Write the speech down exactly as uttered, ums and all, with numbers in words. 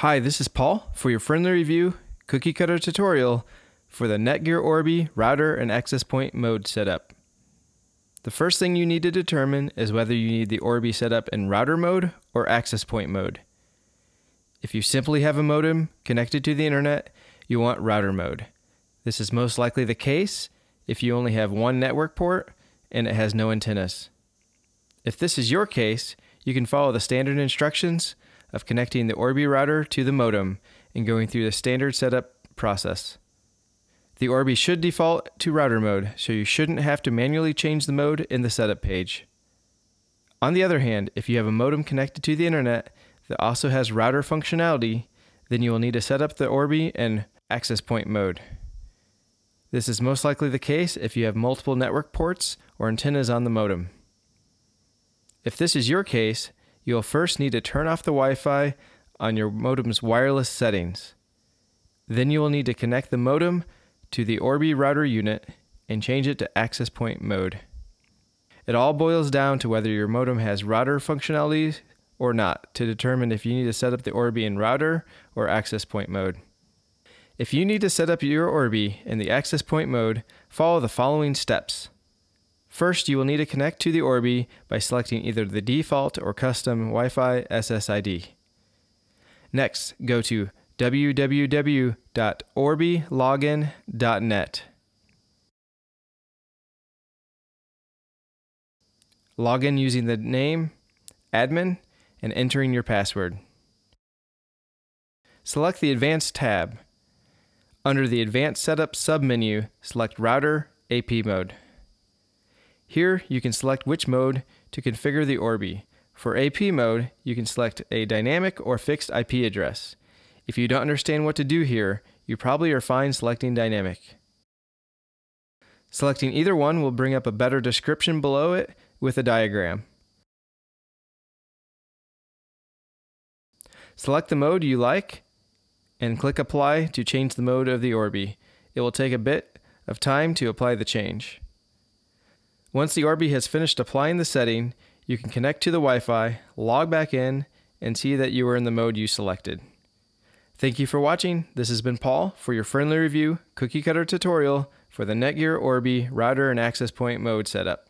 Hi, this is Paul for your friendly review cookie cutter tutorial for the Netgear Orbi router and access point mode setup. The first thing you need to determine is whether you need the Orbi setup in router mode or access point mode. If you simply have a modem connected to the internet, you want router mode. This is most likely the case if you only have one network port and it has no antennas. If this is your case, you can follow the standard instructions of connecting the Orbi router to the modem and going through the standard setup process. The Orbi should default to router mode, so you shouldn't have to manually change the mode in the setup page. On the other hand, if you have a modem connected to the internet that also has router functionality, then you will need to set up the Orbi in access point mode. This is most likely the case if you have multiple network ports or antennas on the modem. If this is your case, you'll first need to turn off the Wi-Fi on your modem's wireless settings. Then you will need to connect the modem to the Orbi router unit and change it to access point mode. It all boils down to whether your modem has router functionality or not to determine if you need to set up the Orbi in router or access point mode. If you need to set up your Orbi in the access point mode, follow the following steps. First, you will need to connect to the Orbi by selecting either the default or custom Wi-Fi S S I D. Next, go to w w w dot orbilogin dot net. Log in using the name, admin, and entering your password. Select the Advanced tab. Under the Advanced Setup submenu, select Router A P Mode. Here, you can select which mode to configure the Orbi. For A P mode, you can select a dynamic or fixed I P address. If you don't understand what to do here, you probably are fine selecting dynamic. Selecting either one will bring up a better description below it with a diagram. Select the mode you like and click Apply to change the mode of the Orbi. It will take a bit of time to apply the change. Once the Orbi has finished applying the setting, you can connect to the Wi-Fi, log back in, and see that you are in the mode you selected. Thank you for watching. This has been Paul for your friendly review cookie cutter tutorial for the Netgear Orbi router and access point mode setup.